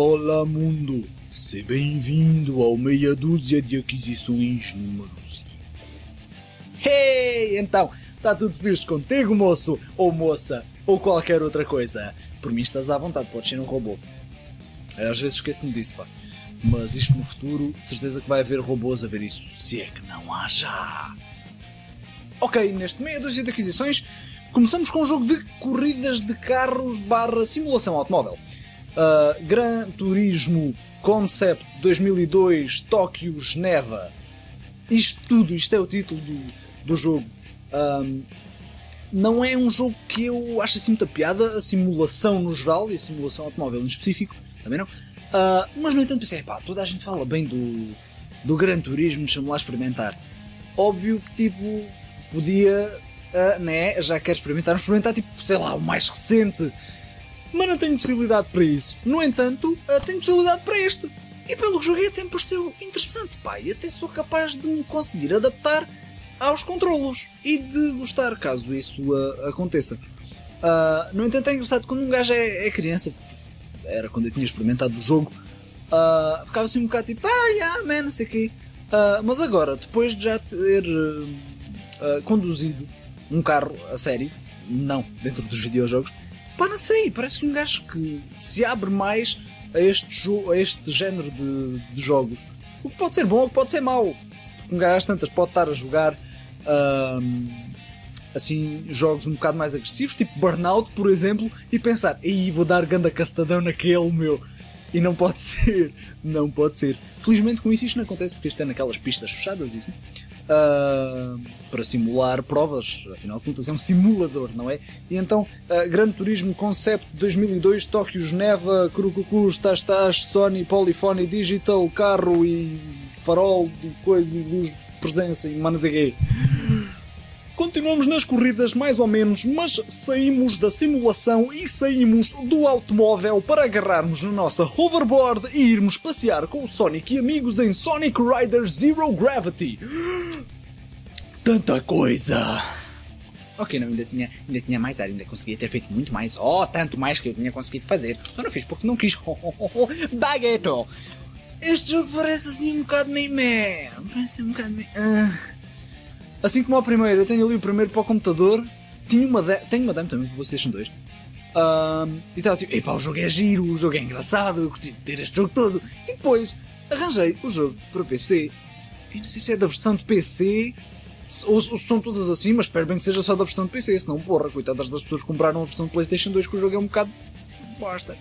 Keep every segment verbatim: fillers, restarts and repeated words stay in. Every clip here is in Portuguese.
Olá mundo, seja bem-vindo ao meia dúzia de aquisições número cinco. Hey, então, está tudo fixe contigo, moço, ou moça, ou qualquer outra coisa? Por mim estás à vontade, podes ser um robô. Às vezes esqueço-me disso, pá. Mas isto no futuro, de certeza que vai haver robôs a ver isso, se é que não há já. Ok, neste meia dúzia de aquisições, começamos com um jogo de corridas de carros barra simulação automóvel. Uh, Gran Turismo Concept dois mil e dois Tokyo-Geneva. Isto tudo, isto é o título do, do jogo. Um, não é um jogo que eu acho assim muita piada, a simulação no geral e a simulação automóvel em específico, também não. Uh, mas no entanto pensei, pá, toda a gente fala bem do, do Gran Turismo, deixa-me lá experimentar. Óbvio que tipo, podia, uh, né, já quero experimentar, experimentar tipo, sei lá, o mais recente. Mas não tenho possibilidade para isso. No entanto, tenho possibilidade para este. E pelo que joguei até me pareceu interessante, pá. E até sou capaz de me conseguir adaptar aos controlos. E de gostar, caso isso uh, aconteça. Uh, no entanto, é engraçado, quando um gajo é, é criança, era quando eu tinha experimentado o jogo, uh, ficava assim um bocado tipo, ah, yeah, man, não sei o quê. Uh, mas agora, depois de já ter uh, uh, conduzido um carro a sério, não dentro dos videojogos, pá, não sei, parece que um gajo que se abre mais a este, a este género de, de jogos. O que pode ser bom, o que pode ser mau. Porque um gajo às tantas pode estar a jogar hum, assim, jogos um bocado mais agressivos, tipo Burnout, por exemplo, e pensar, ei, vou dar ganda castadão naquele, meu. E não pode ser, não pode ser. Felizmente com isso isto não acontece, porque isto é naquelas pistas fechadas e assim. Uh, para simular provas, afinal de contas é um simulador, não é? E então, uh, Gran Turismo Concept dois mil e dois, Tóquio, Geneva, Curucucus, Tastas, Sony, Polifone, Digital, carro e farol, de coisa, e luz, presença e manazeguei. Continuamos nas corridas mais ou menos, mas saímos da simulação e saímos do automóvel para agarrarmos na nossa hoverboard e irmos passear com o Sonic e amigos em Sonic Riders Zero Gravity. Tanta coisa! Ok, não, ainda tinha, ainda tinha mais área, ainda conseguia ter feito muito mais. Oh, tanto mais que eu tinha conseguido fazer. Só não fiz porque não quis. Oh, oh, oh, oh. Bagueto! Este jogo parece assim um bocado meio meh. Parece um bocado meio... Uh. Assim como ao primeiro, eu tenho ali o primeiro para o computador. Tinha uma de... Tenho uma demo também para o PlayStation dois. Um, e estava tipo, epá, o jogo é giro, o jogo é engraçado, eu curti ter este jogo todo. E depois arranjei o jogo para P C. E não sei se é da versão de P C... Ou, ou são todas assim, mas espero bem que seja só da versão de P C, senão, porra, coitadas das pessoas que compraram a versão de PlayStation dois, que o jogo é um bocado bosta.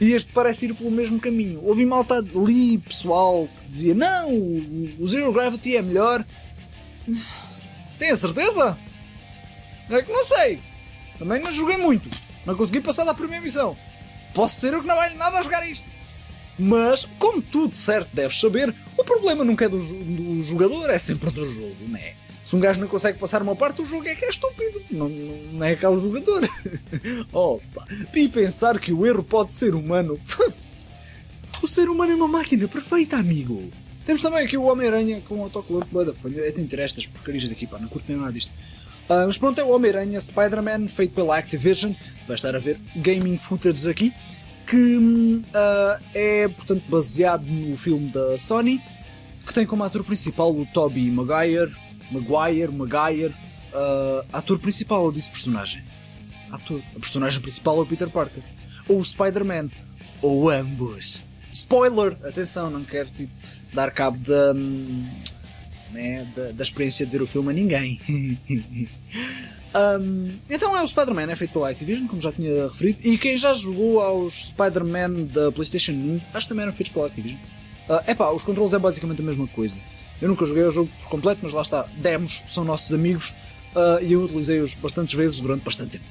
E este parece ir pelo mesmo caminho. Ouvi malta ali, pessoal, que dizia, não, o Zero Gravity é melhor. Tem a certeza? É que não sei. Também não joguei muito. Não consegui passar da primeira missão. Posso ser eu que não valho nada a jogar isto. Mas, como tudo certo deves saber, o problema nunca é do, do jogador, é sempre do jogo, não é? Se um gajo não consegue passar uma parte, o jogo é que é estúpido, não, não é cá o jogador. Opa! E pensar que o erro pode ser humano. O ser humano é uma máquina perfeita, amigo! Temos também aqui o Homem-Aranha com o autocolor que da folha. É de ter estas porcarias daqui, pá, não curto nem nada disto. Uh, mas pronto, é o Homem-Aranha Spider-Man, feito pela Activision. Vai estar a ver gaming footage aqui. Que uh, é, portanto, baseado no filme da Sony, que tem como ator principal o Toby Maguire, Maguire, Maguire, uh, ator principal, eu disse personagem, ator, a personagem principal é o Peter Parker, ou o Spider-Man, ou ambos. Spoiler! Atenção, não quero tipo, dar cabo da, um, né, da, da experiência de ver o filme a ninguém. Um, então é o Spider-Man, é feito pela Activision, como já tinha referido, e quem já jogou aos Spider-Man da PlayStation um, acho que também eram feitos pela Activision. É uh, pá, os controles é basicamente a mesma coisa. Eu nunca joguei o jogo por completo, mas lá está, demos, são nossos amigos, uh, e eu utilizei-os bastantes vezes durante bastante tempo.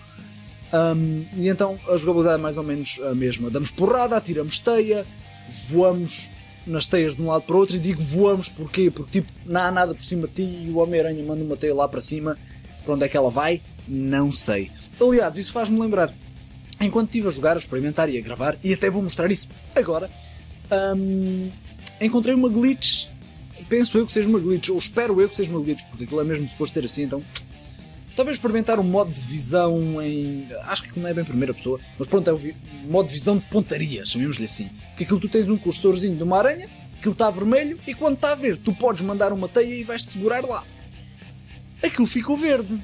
Um, e então a jogabilidade é mais ou menos a mesma. Damos porrada, atiramos teia, voamos nas teias de um lado para o outro, e digo voamos porquê? Porque tipo, não há nada por cima de ti e o Homem-Aranha manda uma teia lá para cima. Para onde é que ela vai? Não sei. Aliás, isso faz-me lembrar. Enquanto estive a jogar, a experimentar e a gravar, e até vou mostrar isso agora, hum, encontrei uma glitch. Penso eu que seja uma glitch, ou espero eu que seja uma glitch, porque aquilo é mesmo suposto ser assim, então Talvez experimentar um modo de visão em... acho que não é bem primeira pessoa, mas pronto, é um modo de visão de pontaria, chamemos-lhe assim. Que aquilo tu tens um cursorzinho de uma aranha, aquilo está vermelho e quando está a ver tu podes mandar uma teia e vais-te segurar lá. Aquilo ficou verde.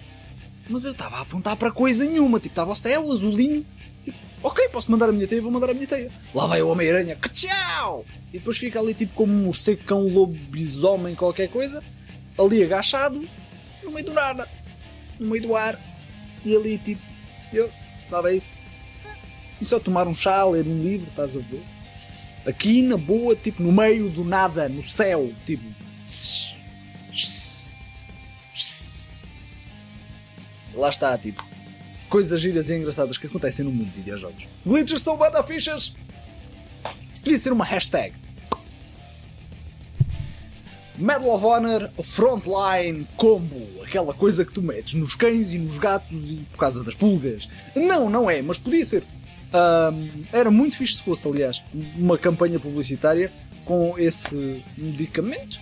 Mas eu estava a apontar para coisa nenhuma, tipo, estava ao céu, azulinho. Tipo, ok, posso mandar a minha teia, vou mandar a minha teia. Lá vai o Homem-Aranha, que tchau! E depois fica ali tipo como um morcego, cão, lobo, bisomem, qualquer coisa, ali agachado, no meio do nada, no meio do ar. E ali tipo, eu, estava isso. E só tomar um chá, ler um livro, estás a ver? Aqui na boa, tipo, no meio do nada, no céu, tipo... Lá está, tipo, coisas giras e engraçadas que acontecem no mundo de videojogos. Glitches são bada fichas! Isto devia ser uma hashtag. Medal of Honor Frontline Combo. Aquela coisa que tu metes nos cães e nos gatos e por causa das pulgas. Não, não é, mas podia ser. Um, era muito fixe se fosse, aliás, uma campanha publicitária com esse medicamento.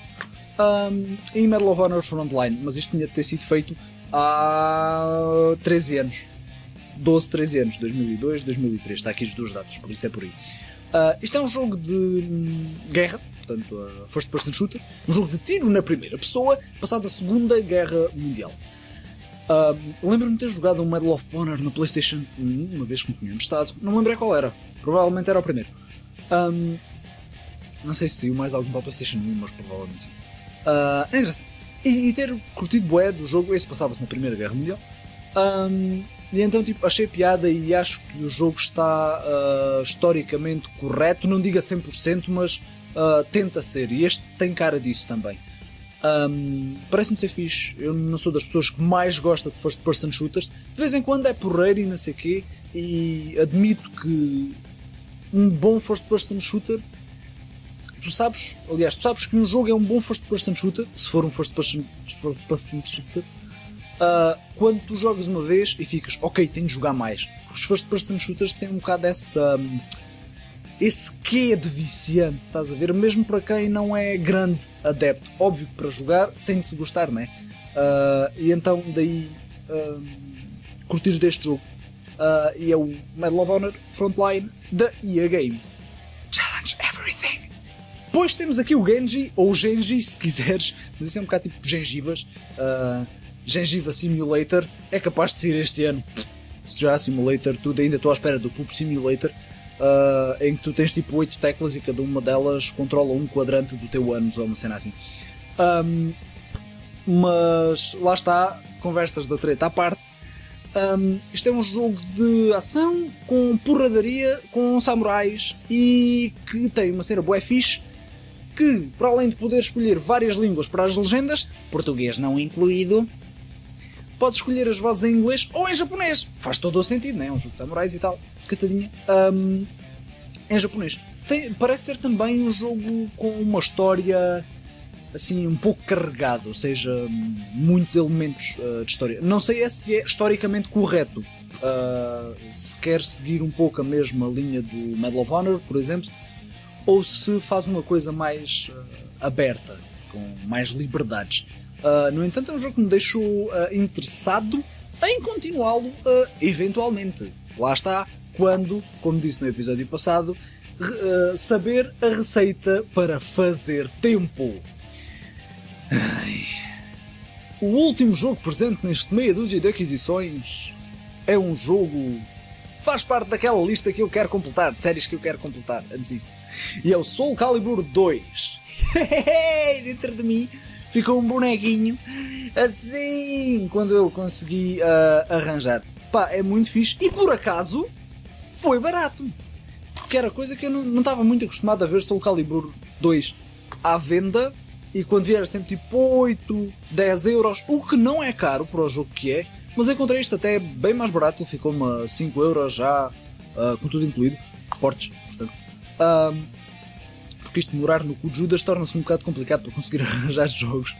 Um, em Medal of Honor Frontline. Mas isto tinha de ter sido feito há treze anos, doze, treze anos, dois mil e dois, dois mil e três, está aqui as duas datas, por isso é por aí. Uh, isto é um jogo de hum, guerra, portanto uh, first person shooter, um jogo de tiro na primeira pessoa, passado a Segunda Guerra Mundial. Uh, lembro-me de ter jogado um Medal of Honor na PlayStation um, uma vez que me tinha emprestado, não me lembrei qual era, provavelmente era o primeiro. Um, não sei se saiu mais algum para a PlayStation um, mas provavelmente sim. Uh, é engraçado. E ter curtido bué do jogo, esse passava-se na Primeira Guerra Mundial, um, e então tipo, achei piada e acho que o jogo está uh, historicamente correto, não digo a cem por cento, mas uh, tenta ser, e este tem cara disso também. Um, parece-me ser fixe, eu não sou das pessoas que mais gosta de first person shooters, de vez em quando é porreiro e não sei o quê, e admito que um bom first person shooter... Tu sabes, aliás, tu sabes que um jogo é um bom first person shooter, se for um first person, first person shooter, uh, quando tu jogas uma vez e ficas, ok, tenho de jogar mais. Os first person shooters têm um bocado essa, um, esse quê de viciante, estás a ver? Mesmo para quem não é grande adepto. Óbvio que para jogar tem de se gostar, não é? Uh, e então daí uh, curtir deste jogo. Uh, e é o Medal of Honor Frontline da E A Games. Challenge everything! Depois temos aqui o Genji, ou Genji se quiseres, mas isso é um bocado tipo gengivas. Uh, gengiva Simulator é capaz de sair este ano. Já Simulator, tudo, ainda estou à espera do Poop Simulator, uh, em que tu tens tipo oito teclas e cada uma delas controla um quadrante do teu ânus ou uma cena assim. Um, mas lá está, conversas da treta à parte. Um, isto é um jogo de ação com porradaria, com samurais e que tem uma cena bué fixe. Que, para além de poder escolher várias línguas para as legendas, português não incluído, podes escolher as vozes em inglês ou em japonês. Faz todo o sentido, né? Um jogo de samurais e tal, castadinha, um, em japonês. Tem, parece ser também um jogo com uma história assim um pouco carregada, ou seja, muitos elementos uh, de história. Não sei se é historicamente correto, uh, se quer seguir um pouco a mesma linha do Medal of Honor, por exemplo, ou se faz uma coisa mais uh, aberta, com mais liberdades. Uh, no entanto, é um jogo que me deixou uh, interessado em continuá-lo uh, eventualmente. Lá está, quando, como disse no episódio passado, uh, saber a receita para fazer tempo. Ai. O último jogo presente neste meia dúzia de aquisições é um jogo... faz parte daquela lista que eu quero completar, de séries que eu quero completar, antes disso. E é o Soul Calibur dois. Dentro de mim ficou um bonequinho assim, quando eu consegui uh, arranjar. Pá, é muito fixe e por acaso foi barato. Porque era coisa que eu não estava muito acostumado a ver Soul Calibur dois à venda e quando vier sempre tipo oito, dez euros, o que não é caro para o jogo que é. Mas encontrei isto até bem mais barato, ficou-me a cinco euros já, uh, com tudo incluído, portes, portanto. Um, porque isto de morar no cu de Judas torna-se um bocado complicado para conseguir arranjar jogos,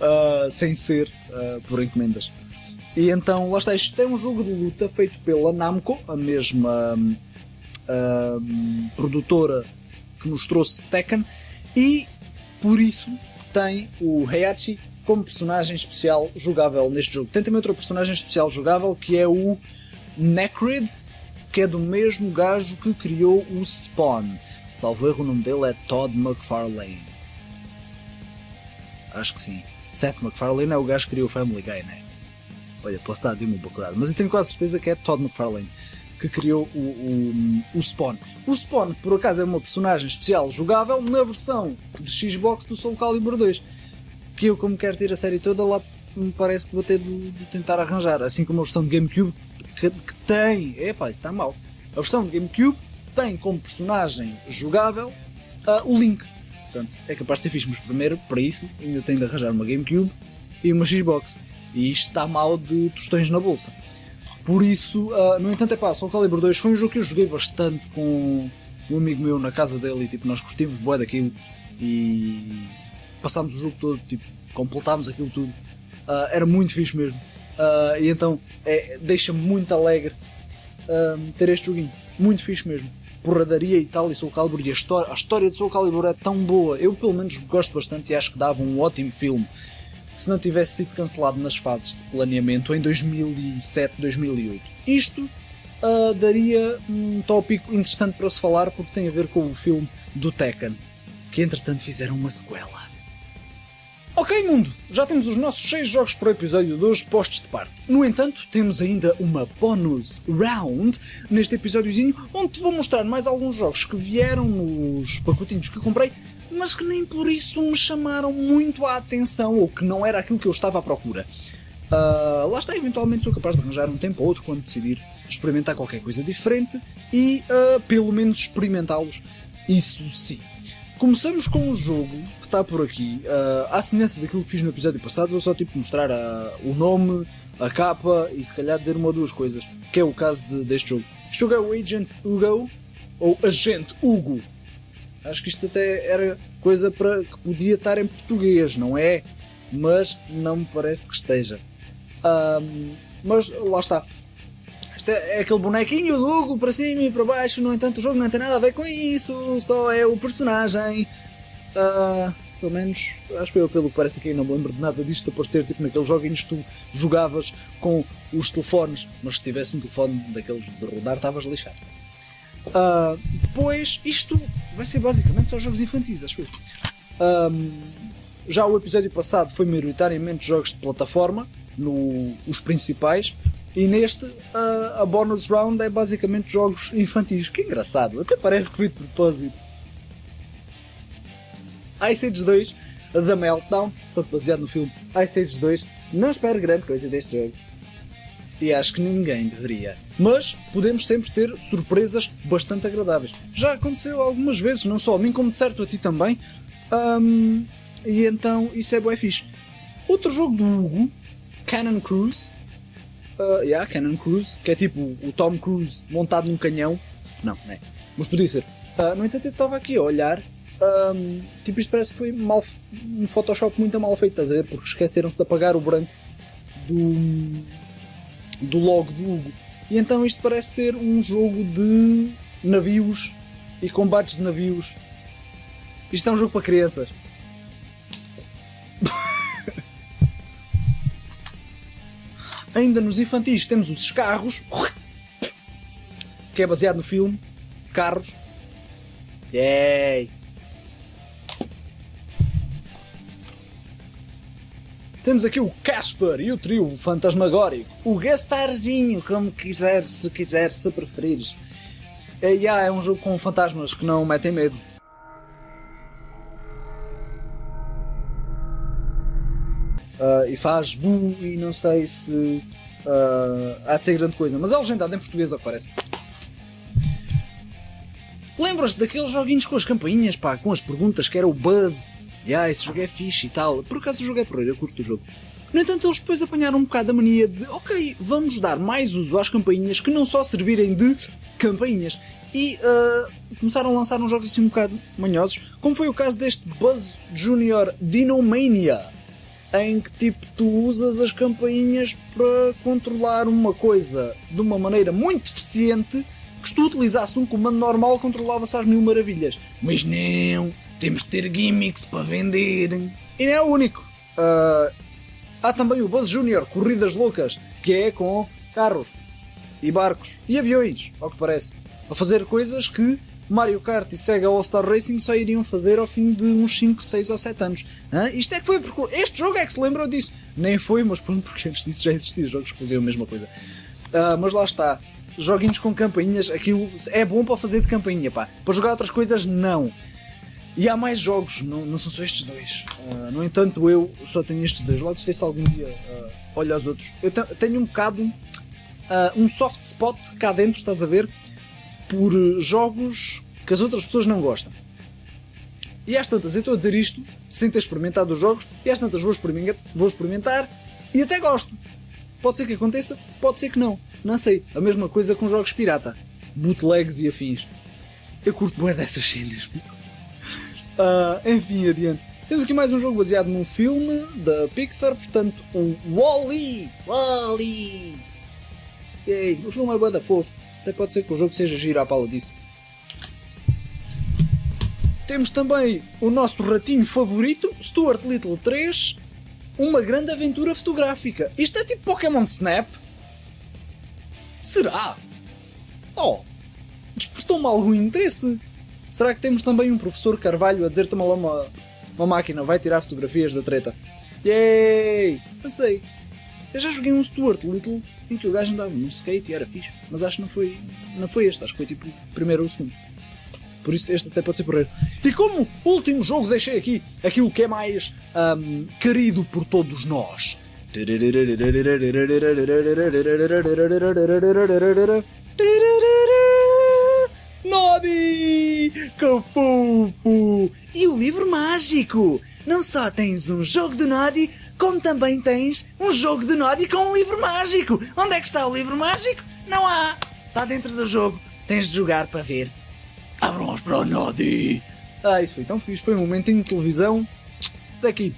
uh, sem ser uh, por encomendas. E então, lá está, isto é um jogo de luta feito pela Namco, a mesma um, um, produtora que nos trouxe Tekken, e por isso tem o Heihachi como personagem especial jogável neste jogo. Tem também outro personagem especial jogável, que é o Necrid, que é do mesmo gajo que criou o Spawn. Salvo erro, o nome dele é Todd McFarlane. Acho que sim. Seth McFarlane é o gajo que criou o Family Guy, né? Olha, posso estar a dizer uma bocada, mas eu tenho quase certeza que é Todd McFarlane que criou o, o, o Spawn. O Spawn, por acaso, é uma personagem especial jogável na versão de Xbox do Soul Calibur dois. Que eu, como quero ter a série toda, lá me parece que vou ter de, de tentar arranjar. Assim como a versão de GameCube que, que tem... Epá, está mal. A versão de GameCube tem como personagem jogável uh, o Link. Portanto, é capaz de ser fixe, mas primeiro, para isso, ainda tenho de arranjar uma GameCube e uma Xbox. E isto está mal de tostões na bolsa. Por isso, uh, no entanto, é pá, Soul Calibur dois foi um jogo que eu joguei bastante com um amigo meu na casa dele e tipo, nós curtimos bué daquilo e passámos o jogo todo, tipo, completámos aquilo tudo. Uh, era muito fixe mesmo. Uh, e então, é, deixa-me muito alegre uh, ter este joguinho. Muito fixe mesmo. Porradaria e tal, e Soul Calibur, e a história, a história de Soul Calibur é tão boa. Eu pelo menos gosto bastante e acho que dava um ótimo filme se não tivesse sido cancelado nas fases de planeamento em dois mil e sete, dois mil e oito. Isto uh, daria um tópico interessante para se falar, porque tem a ver com o filme do Tekken, que entretanto fizeram uma sequela. Ok mundo, já temos os nossos seis jogos por episódio de hoje postos de parte. No entanto, temos ainda uma bonus round neste episódiozinho, onde te vou mostrar mais alguns jogos que vieram nos pacotinhos que comprei, mas que nem por isso me chamaram muito a atenção, ou que não era aquilo que eu estava à procura. Uh, lá está, eventualmente sou capaz de arranjar um tempo ou outro, quando decidir experimentar qualquer coisa diferente, e uh, pelo menos experimentá-los, isso sim. Começamos com um jogo que está por aqui, uh, à semelhança daquilo que fiz no episódio passado, vou só tipo mostrar a, o nome, a capa e se calhar dizer uma ou duas coisas, que é o caso de, deste jogo. Este jogo é o Agent Hugo, ou Agente Hugo. Acho que isto até era coisa para, que podia estar em português, não é? Mas não me parece que esteja. Um, mas lá está. Isto é aquele bonequinho do Hugo para cima e para baixo, no entanto o jogo não tem nada a ver com isso, só é o personagem. Uh, pelo menos, acho que eu pelo que parece aqui, não me lembro de nada disto de aparecer, tipo naqueles joguinhos que tu jogavas com os telefones, mas se tivesse um telefone daqueles de rodar, estavas lixado. Uh, depois, isto vai ser basicamente só jogos infantis, acho eu. Um, já o episódio passado foi maioritariamente jogos de plataforma, no, os principais, e neste uh, a bonus round é basicamente jogos infantis. Que engraçado, até parece que foi de propósito. Ice Age dois, The Meltdown, baseado no filme Ice Age dois. Não espero grande coisa deste jogo. E acho que ninguém deveria. Mas podemos sempre ter surpresas bastante agradáveis. Já aconteceu algumas vezes, não só a mim, como de certo a ti também. Um, e então isso é bué fixe. Outro jogo do Hugo, Canon Cruise. Uh, yeah, Canon Cruise, que é tipo o Tom Cruise montado num canhão. Não, não é. Mas podia ser. Uh, no entanto, eu estava aqui a olhar. Um, tipo, isto parece que foi mal, um Photoshop muito mal feito, estás a ver? Porque esqueceram-se de apagar o branco do... do logo do Hugo, e então isto parece ser um jogo de navios e combates de navios. Isto é um jogo para crianças. Ainda nos infantis temos os Carros, que é baseado no filme Carros. Yay! Temos aqui o Casper e o trio fantasmagórico, o Gastarzinho, como quiseres, se quiseres, se preferires. É, yeah, é um jogo com fantasmas que não metem medo. Uh, e faz bu e não sei se uh, há de ser grande coisa, mas é legendado em português, ao que parece. Lembras-te daqueles joguinhos com as campainhas, pá, com as perguntas, que era o Buzz? Yeah, esse jogo é fixe e tal. Por acaso o jogo é porreiro, eu curto o jogo. No entanto, eles depois apanharam um bocado a mania de ok, vamos dar mais uso às campainhas que não só servirem de campainhas. E uh, começaram a lançar uns jogos assim um bocado manhosos, como foi o caso deste Buzz Júnior Dinomania, em que tipo tu usas as campainhas para controlar uma coisa de uma maneira muito eficiente, que se tu utilizasse um comando normal controlava-se às mil maravilhas. Mas não! Temos de ter gimmicks para vender. E não é o único. Uh, há também o Buzz júnior Corridas Loucas, que é com carros e barcos e aviões, ao que parece, a fazer coisas que Mario Kart e Sega All-Star Racing só iriam fazer ao fim de uns cinco, seis ou sete anos. Hã? Isto é que foi porque este jogo é que se lembrou disso. Nem foi, mas pronto, porque antes disso já existiam jogos que faziam a mesma coisa. Uh, mas lá está, joguinhos com campainhas, aquilo é bom para fazer de campainha, pá. Para jogar outras coisas, não. E há mais jogos, não, não são só estes dois. Uh, no entanto, eu só tenho estes dois. Logo, se fez algum dia, uh, olha aos outros. Eu te- tenho um bocado uh, um soft spot cá dentro, estás a ver? Por uh, jogos que as outras pessoas não gostam. E às tantas, eu estou a dizer isto sem ter experimentado os jogos, e às tantas vou experimentar, vou experimentar e até gosto. Pode ser que aconteça, pode ser que não. Não sei. A mesma coisa com jogos pirata, bootlegs e afins. Eu curto bué dessas cenas. Uh, enfim, adiante. Temos aqui mais um jogo baseado num filme da Pixar, portanto, o Wall-E. Wall-E! Yay. O filme é bué da fofo. Até pode ser que o jogo seja giro à pala disso. Temos também o nosso ratinho favorito, Stuart Little três. Uma grande aventura fotográfica. Isto é tipo Pokémon Snap? Será? Oh! Despertou-me algum interesse. Será que temos também um professor Carvalho a dizer toma lá uma, uma máquina, vai tirar fotografias da treta? Yay! Não sei. Eu já joguei um Stuart Little em que o gajo andava num skate e era fixe. Mas acho que não foi, não foi este. Acho que foi tipo o primeiro ou o segundo. Por isso este até pode ser porreiro. E como último jogo deixei aqui aquilo que é mais um, querido por todos nós. Noddy! Que fofo! E o livro mágico! Não só tens um jogo de Noddy, como também tens um jogo de Noddy com um livro mágico! Onde é que está o livro mágico? Não há! Está dentro do jogo, tens de jogar para ver. Abram-os para o Noddy! Ah, isso foi tão fixe, foi um momentinho de televisão. Daqui.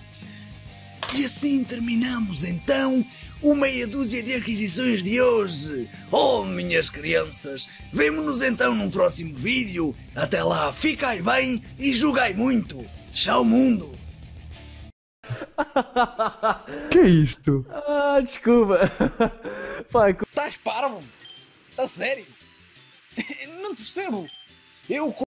E assim terminamos então o meia dúzia de aquisições de hoje. Oh, minhas crianças, vemo-nos então num próximo vídeo. Até lá, ficai bem e jogai muito. Tchau, mundo. Que é isto? Ah, desculpa. Estás parvo? A sério? Não percebo. Eu